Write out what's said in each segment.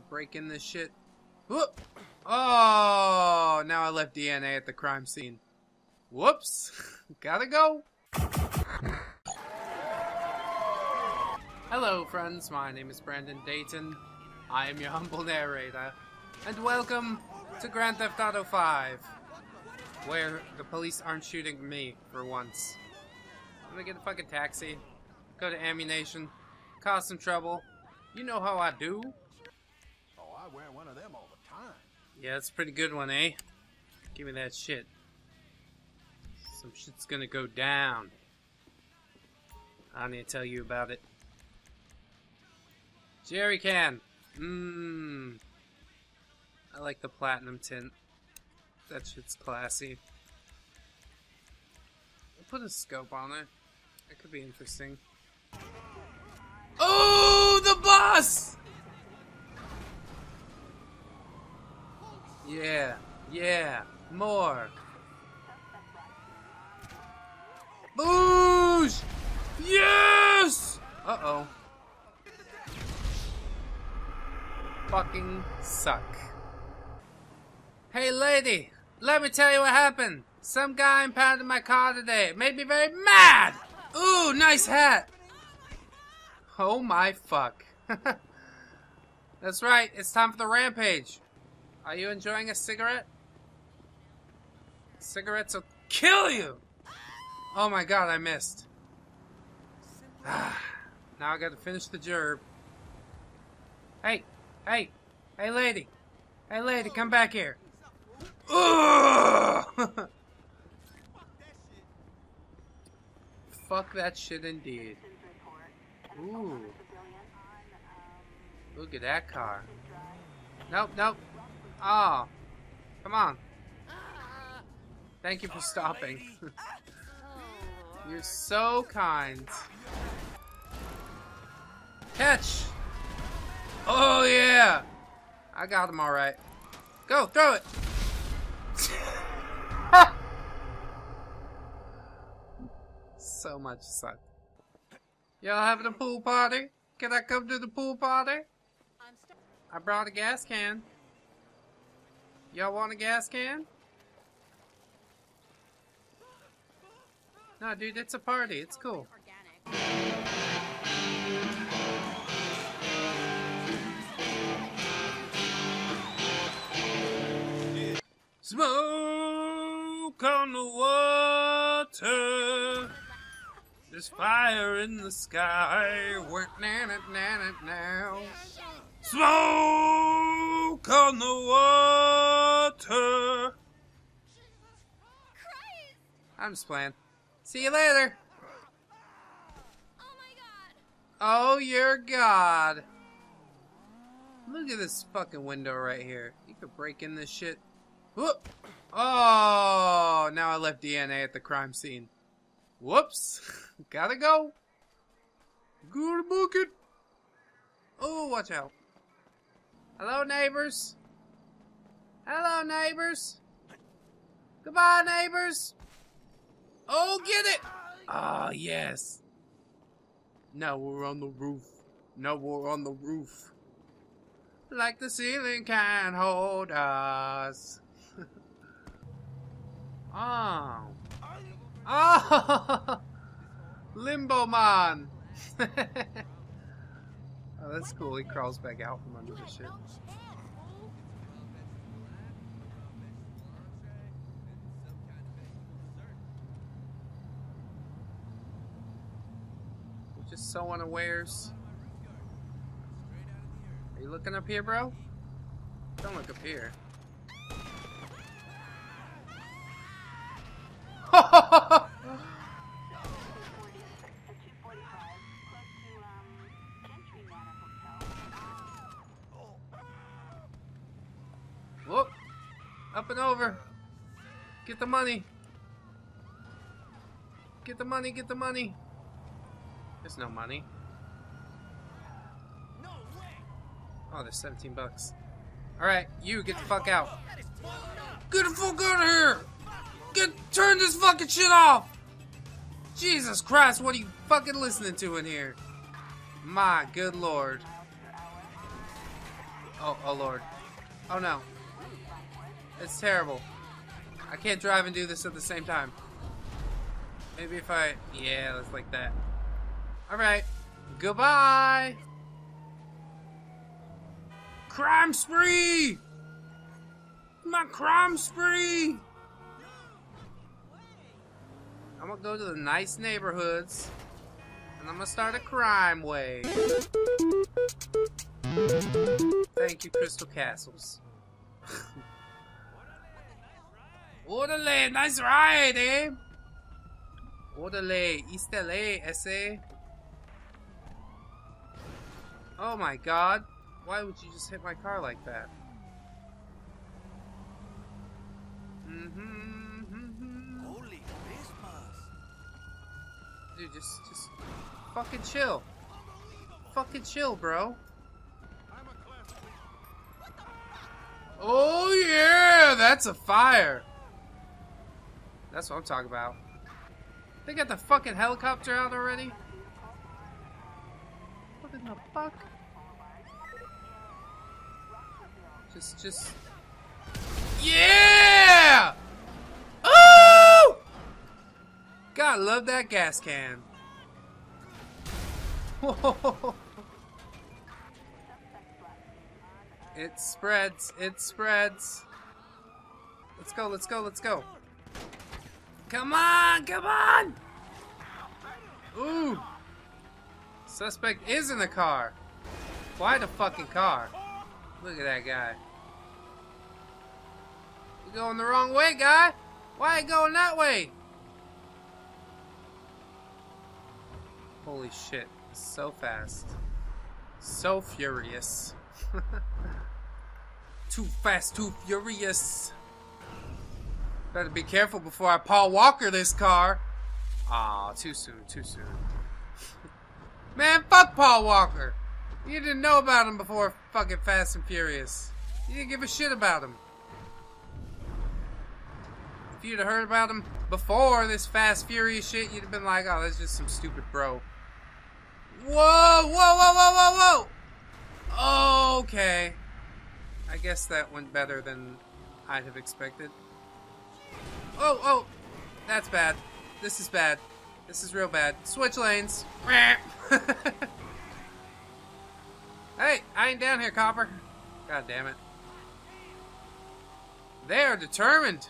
for breaking this shit. Whoop! Oh, now I left DNA at the crime scene. Whoops. Gotta go. Hello friends, my name is Brandon Dayton. I am your humble narrator. And welcome to Grand Theft Auto 5. Where the police aren't shooting me for once. I'm gonna get a fucking taxi. Go to AmmuNation. Cause some trouble. You know how I do. Oh, I wear one of them all the time. Yeah, that's a pretty good one, eh? Give me that shit. Some shit's gonna go down. I need to tell you about it. Jerry can. I like the platinum tint. That shit's classy. I'll put a scope on it. That could be interesting. Oh, the boss! Yeah, yeah, more. Boosh! Yes! Uh-oh. Fucking suck. Hey lady, let me tell you what happened. Some guy impounded my car today. It made me very mad! Ooh, nice hat! Oh my fuck. That's right, it's time for the rampage. Are you enjoying a cigarette? Cigarettes will kill you! Oh my god, I missed. Now I gotta finish the job. Hey, hey, hey lady. Hey lady, come back here. Ugh! Fuck that shit indeed. Ooh. Look at that car. Nope, nope. Oh. Come on. Thank you for stopping. You're so kind. Catch! Oh yeah! I got him alright. Go, throw it! So much suck. Y'all having a pool party? Can I come to the pool party? I brought a gas can. Y'all want a gas can? No, dude, it's a party. It's cool. Smoke on the water. There's fire in the sky. Work now. Smoke on the water. I'm just playing. See you later. Oh my god. Oh your god. Look at this fucking window right here. You could break in this shit. Whoop. Oh, now I left DNA at the crime scene. Whoops. Gotta go. Go to book it. Oh, watch out. Hello, neighbors. Hello, neighbors. Goodbye, neighbors. Oh, get it! Ah, yes. Now we're on the roof. Now we're on the roof. Like the ceiling can't hold us. Oh. Oh! Limbo man! Oh, that's cool. He crawls back out from under the shit. Just so unawares. Are you looking up here, bro? Don't look up here. Whoop! Up and over. Get the money. Get the money. Get the money. There's no money. No way. Oh, there's 17 bucks. Alright, you get the fuck out. Get the fuck out of here! Turn this fucking shit off! Jesus Christ, what are you fucking listening to in here? My good lord. Oh Lord. Oh no. It's terrible. I can't drive and do this at the same time. Maybe if I... Yeah, that's like that. Alright. Goodbye! Crime spree! My crime spree! I'm gonna go to the nice neighborhoods. And I'm gonna start a crime wave. Thank you, Crystal Castles. Orderly, nice ride, eh? Orderly, East LA, SA. Oh my god. Why would you just hit my car like that? Holy Christmas. Dude, just fucking chill. Fucking chill, bro. Oh yeah, that's a fire. That's what I'm talking about. They got the fucking helicopter out already? What in the fuck? Just... Yeah! Oh! God, love that gas can. Whoa. It spreads, it spreads. Let's go, let's go, let's go. Come on, come on! Ooh! Suspect is in the car. Why the fucking car? Look at that guy. You're going the wrong way, guy. Why are you going that way? Holy shit. So fast. So furious. Too fast, too furious. Better be careful before I Paul Walker this car. Aw, too soon, too soon. Man, fuck Paul Walker. You didn't know about him before fucking Fast and Furious. You didn't give a shit about him. If you'd have heard about him before this Fast Furious shit, you'd have been like, oh, that's just some stupid bro. Whoa, whoa, whoa, whoa, whoa, whoa. Okay. I guess that went better than I'd have expected. Oh, oh, that's bad. This is bad. This is real bad. Switch lanes. Hey, I ain't down here, copper. God damn it. They are determined.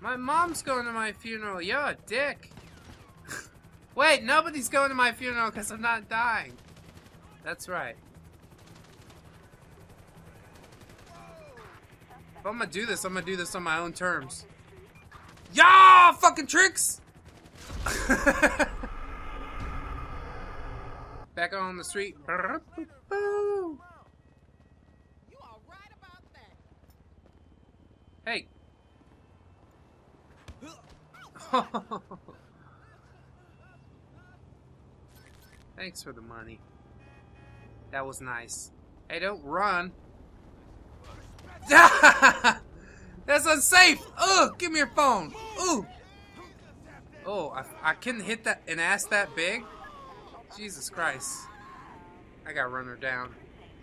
My mom's going to my funeral. Yo, a dick. Wait, nobody's going to my funeral because I'm not dying. That's right. If I'm gonna do this, I'm gonna do this on my own terms. Yeah, fucking tricks! Back on the street. Hey. Thanks for the money. That was nice. Hey, don't run. That's unsafe! Ugh! Give me your phone! Ooh! Oh, I couldn't hit that an ass that big? Jesus Christ. I gotta run her down.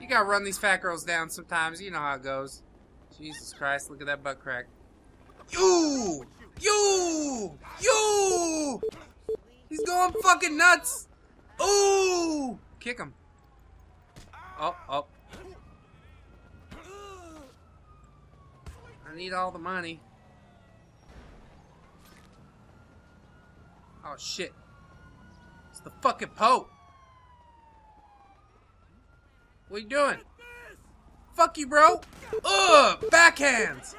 You gotta run these fat girls down sometimes. You know how it goes. Jesus Christ, look at that butt crack. You! You! You! He's going fucking nuts! Ooh! Kick him. Oh, oh. I need all the money. Oh shit. It's the fucking Pope. What are you doing? Fuck you, bro. Ugh, backhands.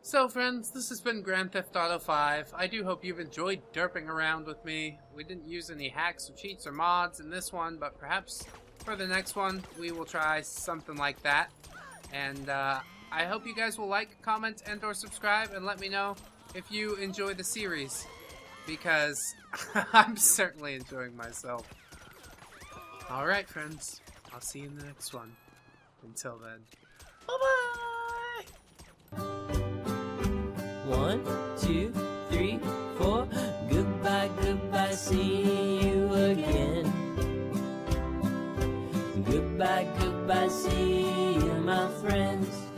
So friends, this has been Grand Theft Auto 5. I do hope you've enjoyed derping around with me. We didn't use any hacks or cheats or mods in this one, but perhaps for the next one, we will try something like that. And I hope you guys will like, comment, and or subscribe, and let me know if you enjoy the series. Because I'm certainly enjoying myself. Alright friends, I'll see you in the next one. Until then, bye-bye! 1, 2, 3, 4, goodbye! see you again. Goodbye, goodbye, see you, my friends.